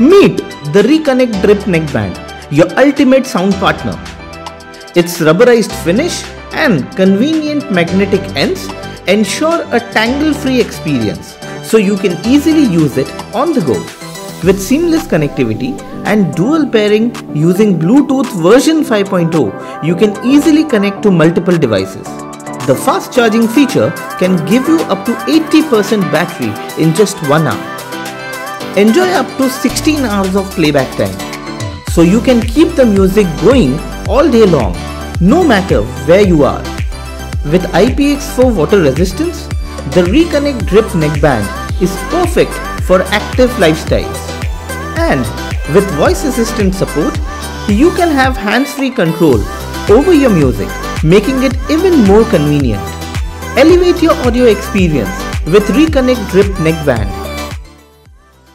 Meet the Reconnect Drip Neckband, your ultimate sound partner. Its rubberized finish and convenient magnetic ends ensure a tangle-free experience, so you can easily use it on the go. With seamless connectivity and dual pairing using Bluetooth version 5.0, you can easily connect to multiple devices. The fast charging feature can give you up to 80% battery in just 1 hour. Enjoy up to 16 hours of playback time, so you can keep the music going all day long, no matter where you are. With IPX4 water resistance, the Reconnect Drip Neckband is perfect for active lifestyles. And with voice assistant support, you can have hands-free control over your music, making it even more convenient. Elevate your audio experience with Reconnect Drip Neckband.